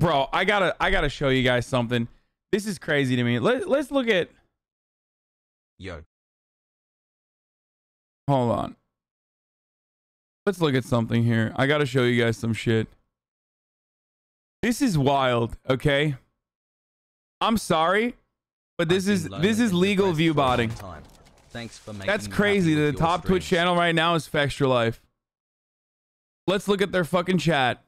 Bro, I gotta show you guys something. This is crazy to me. Let's look at. Yo. Hold on. Let's look at something here. I gotta show you guys some shit. This is wild, okay? I'm sorry, but this is legal view botting. Thanks for making. That's crazy. The top stream. Twitch channel right now is Fextralife. Let's look at their fucking chat.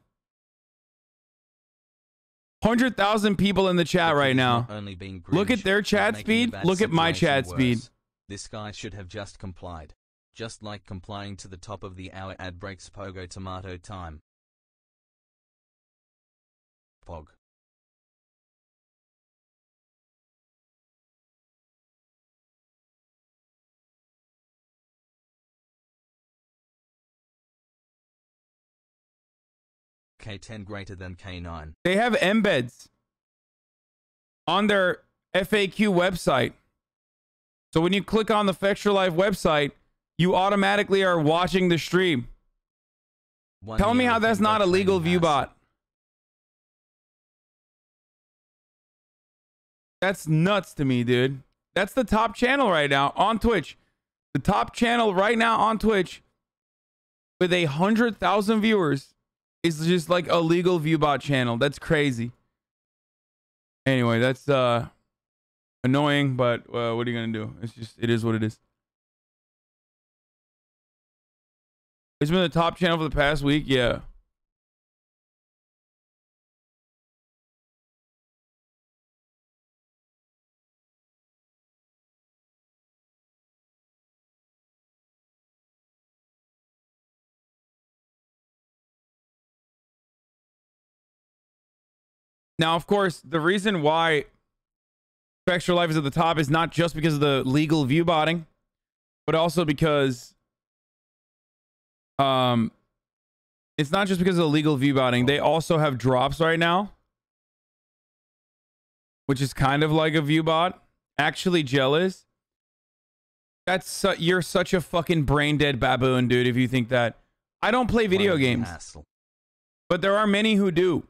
100,000 people in the chat right now. Look at their chat speed. Look at my chat speed. This guy should have just complied. Just like complying to the top of the hour ad breaks pogo tomato time. Pog. K10 greater than K9. They have embeds on their FAQ website. So when you click on the Fextralife website, you automatically are watching the stream. Tell me how that's not a legal view bot. That's nuts to me, dude. That's the top channel right now on Twitch. The top channel right now on Twitch with 100,000 viewers is just like a legal view bot channel. That's crazy. Anyway, that's annoying, but what are you gonna do? It's just, it is what it is. It's been the top channel for the past week, yeah. Now, of course, the reason why Fextralife is at the top is not just because of the legal view botting, but also because it's not just because of the legal view botting. They also have drops right now, which is kind of like a view bot. Actually jealous. That's you're such a fucking brain dead baboon, dude, if you think that. I don't play video games, but there are many who do.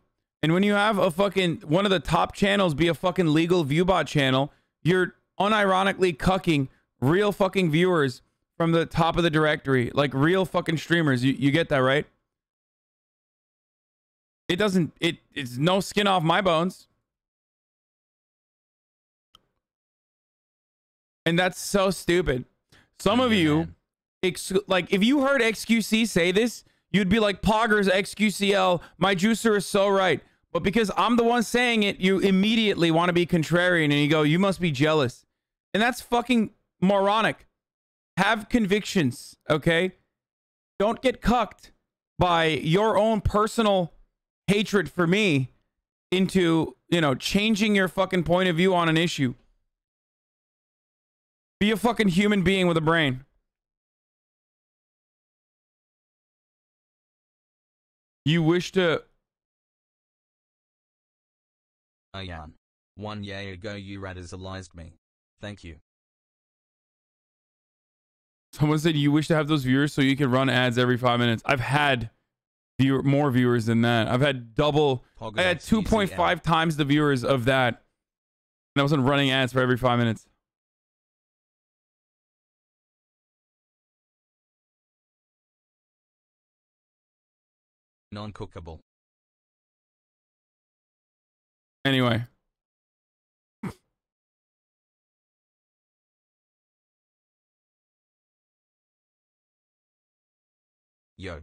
And when you have a fucking one of the top channels be a fucking legal view bot channel, you're unironically cucking real fucking viewers from the top of the directory, like real fucking streamers. You get that, right? It doesn't, it's no skin off my bones. And that's so stupid. Some of you, like if you heard XQC say this, you'd be like, Poggers, XQCL, my juicer is so right. But because I'm the one saying it, you immediately want to be contrarian and you go, you must be jealous. And that's fucking moronic. Have convictions, okay? Don't get cucked by your own personal hatred for me into, you know, changing your fucking point of view on an issue. Be a fucking human being with a brain. You wish to... Ayan. 1 year ago you radicalized me. Thank you. Someone said you wish to have those viewers so you could run ads every 5 minutes. I've had more viewers than that. I've had double... I had 2.5 times the viewers of that. And I wasn't running ads for every 5 minutes. Non-cookable. Anyway. Yo.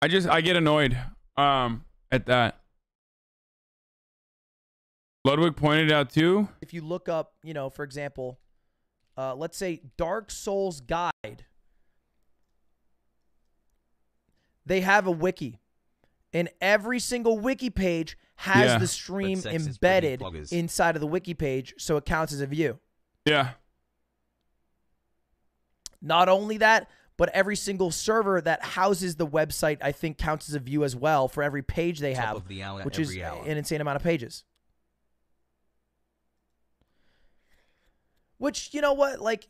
I get annoyed at that. Ludwig pointed out too. If you look up, you know, for example, let's say Dark Souls guide. They have a wiki, and every single wiki page has the stream embedded inside of the wiki page, so it counts as a view. Yeah. Not only that, but every single server that houses the website, I think, counts as a view as well for every page they have, which is an insane amount of pages. Which, you know what, like,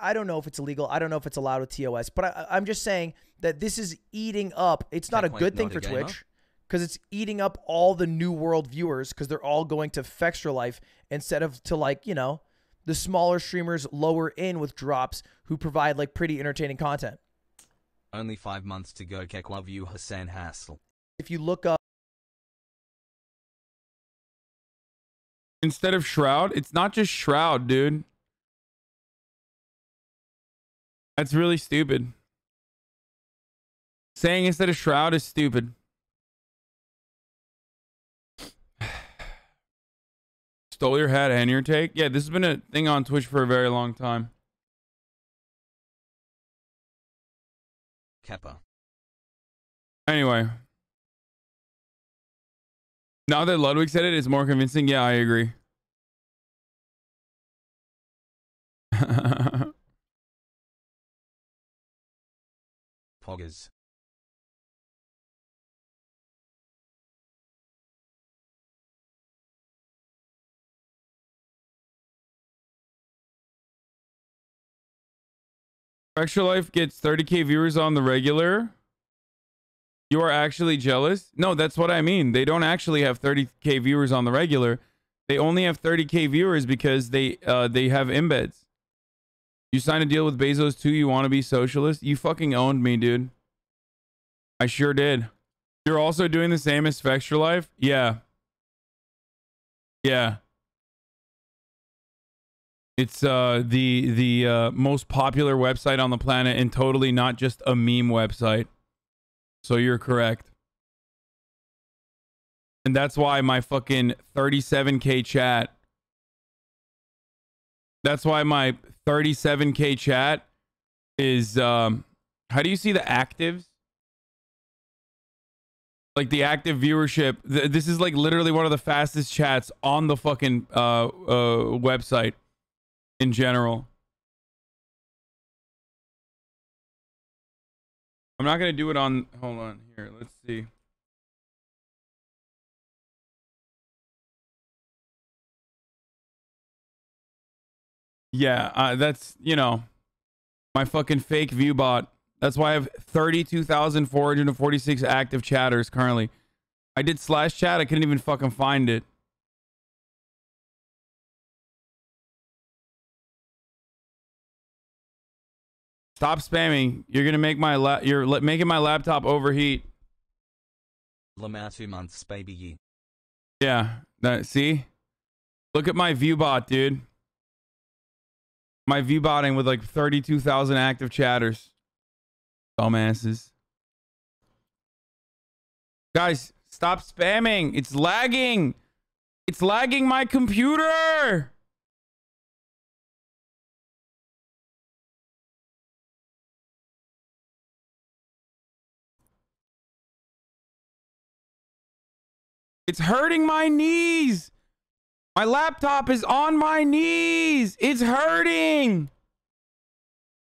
I don't know if it's illegal. I don't know if it's allowed with TOS. But I'm just saying that this is eating up. It's not a good thing for Twitch because it's eating up all the New World viewers because they're all going to Fextralife instead of to, like, you know, the smaller streamers lower in with drops who provide, like, pretty entertaining content. Only 5 months to go, Kek. Love you, Hassan Hassel. If you look up. Instead of Shroud, it's not just Shroud, dude. That's really stupid. Saying instead of Shroud is stupid. Stole your hat and your take? Yeah, this has been a thing on Twitch for a very long time. Kappa. Anyway. Now that Ludwig said it, it's more convincing. Yeah, I agree. Poggers. Fextralife gets 30K viewers on the regular. You are actually jealous? No, that's what I mean. They don't actually have 30K viewers on the regular. They only have 30K viewers because they have embeds. You signed a deal with Bezos too. You want to be socialist? You fucking owned me, dude. I sure did. You're also doing the same as Fextralife? Yeah. Yeah. It's the most popular website on the planet and totally not just a meme website. So you're correct. And that's why my fucking 37K chat. That's why my 37K chat is, how do you see the actives? Like the active viewership. This is like literally one of the fastest chats on the fucking, website in general. I'm not going to do it on, hold on here. Let's see. Yeah, that's, you know, my fucking fake view bot. That's why I have 32,446 active chatters currently. I did /chat. I couldn't even fucking find it. Stop spamming. You're gonna make my making my laptop overheat. Lamar 2 months, baby. Yeah. That, see? Look at my view bot, dude. My view botting with like 32,000 active chatters. Dumbasses. Guys, stop spamming. It's lagging. It's lagging my computer. It's hurting my knees. My laptop is on my knees. It's hurting.